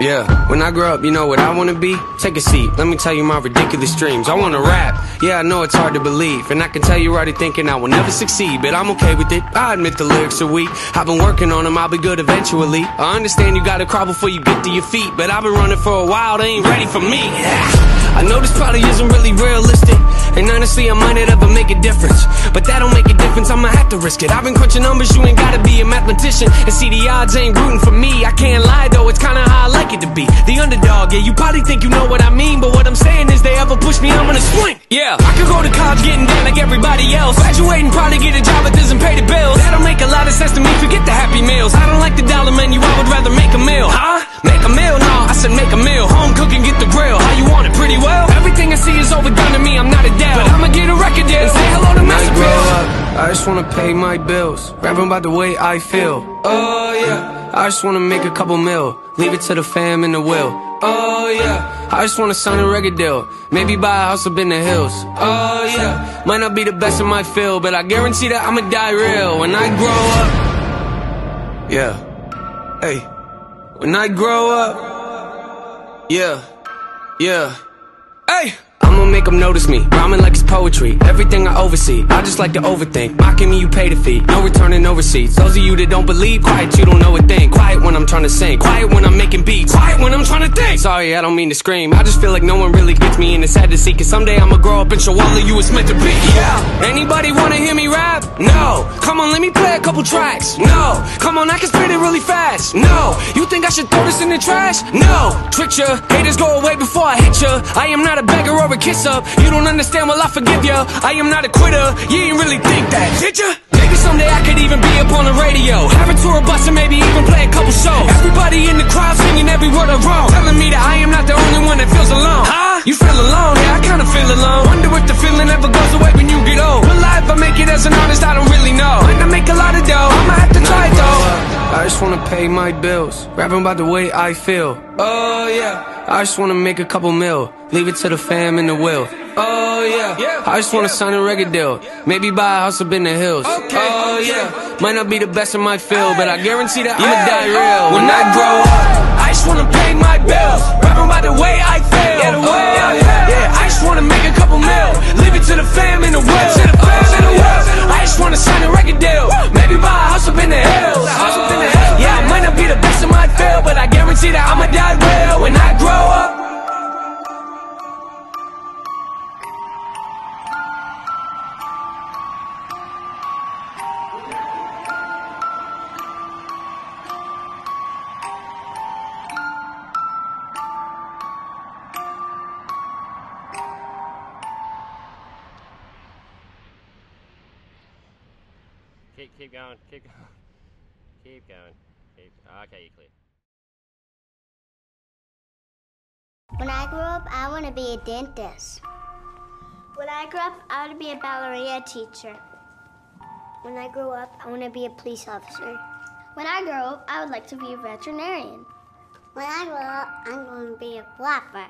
Yeah, when I grow up, you know what I wanna be? Take a seat, let me tell you my ridiculous dreams. I wanna rap, yeah, I know it's hard to believe. And I can tell you're already thinking I will never succeed, but I'm okay with it, I admit the lyrics are weak. I've been working on them, I'll be good eventually. I understand you gotta crawl before you get to your feet, but I've been running for a while, they ain't ready for me. I know this probably isn't really realistic, and honestly I might not ever make a difference, but that don't make a difference, I'ma have to risk it. I've been crunching numbers, you ain't gotta be a mathematician, and see the odds ain't rooting for me. I can't lie though, it's kinda how I like it to be, the underdog. Yeah, you probably think you know what I mean, but what I'm saying is they ever push me, I'm gonna swing. Yeah, I could go to college getting down like everybody else, graduate and probably get a job that doesn't pay the bills. That don't make a lot of sense to me, forget the Happy Meals. I don't like the dollar menu, I would rather make a meal. Huh? Make a meal? No, I said make a meal. Home cooking, get the grill. How you want it? Pretty well. Everything I see is overdone to me. I'm not a doubt, but I'ma get a record deal and say hello to Master Bill. I just wanna pay my bills, rapping about the way I feel. Oh yeah, I just wanna make a couple mil, leave it to the fam and the will. Oh yeah, I just wanna sign a record deal, maybe buy a house up in the hills. Oh yeah, might not be the best in my field, but I guarantee that I'ma die real when I grow up. Yeah, hey. When I grow up, yeah, yeah, hey! I'ma make them notice me, rhyming like it's poetry. Everything I oversee, I just like to overthink. Mocking me, you pay the fee, no returning, no receipts. Those of you that don't believe, quiet, you don't know a thing. Quiet when I'm trying to sing, quiet when I'm making beats, quiet when I'm trying to think. Sorry, I don't mean to scream, I just feel like no one really gets me, and it's sad to see, cause someday I'ma grow up and show all of you it's meant to be. Yeah! Anybody wanna hear me rap? No! Come on, let me play a couple tracks. No! Come on, I can spit it really fast. No! You think I should throw this in the trash? No! Trick ya, haters go away before I hit ya. I am not a beggar or a kiss up, you don't understand, well I forgive ya. I am not a quitter, you didn't really think that, did ya? Maybe someday I could even be up on the radio, have a tour bus and maybe even play a couple shows. Everybody in the crowd singing every word I wrote, telling me that I am not the only one that feels alone. Huh? You feel alone? Yeah, I kinda feel alone. Wonder if the feeling ever goes away when you get old. Will I ever make it as an artist? I don't really know. Might not make a lot of dough, I'ma have to try it though. I just wanna pay my bills, rapping about the way I feel. Oh yeah, I just wanna make a couple mil, leave it to the fam and the will. Oh yeah, I just wanna sign a record deal, maybe buy a house up in the hills. Oh yeah, might not be the best in my field, but I guarantee that I'ma die real when I grow up. I just wanna pay my bills, rapping by the way I feel. Yeah, the way I feel. Yeah, I just wanna make a couple mil, leave it to the fam and the will. I just wanna sign a record deal, maybe buy a house up in the hills. Yeah, I might not be the best in my field, but I guarantee that I'ma die real when I grow up. Keep going, keep going, keep going, keep going. Okay, you're clear. When I grow up, I want to be a dentist. When I grow up, I want to be a ballerina teacher. When I grow up, I want to be a police officer. When I grow up, I would like to be a veterinarian. When I grow up, I'm going to be a flapper.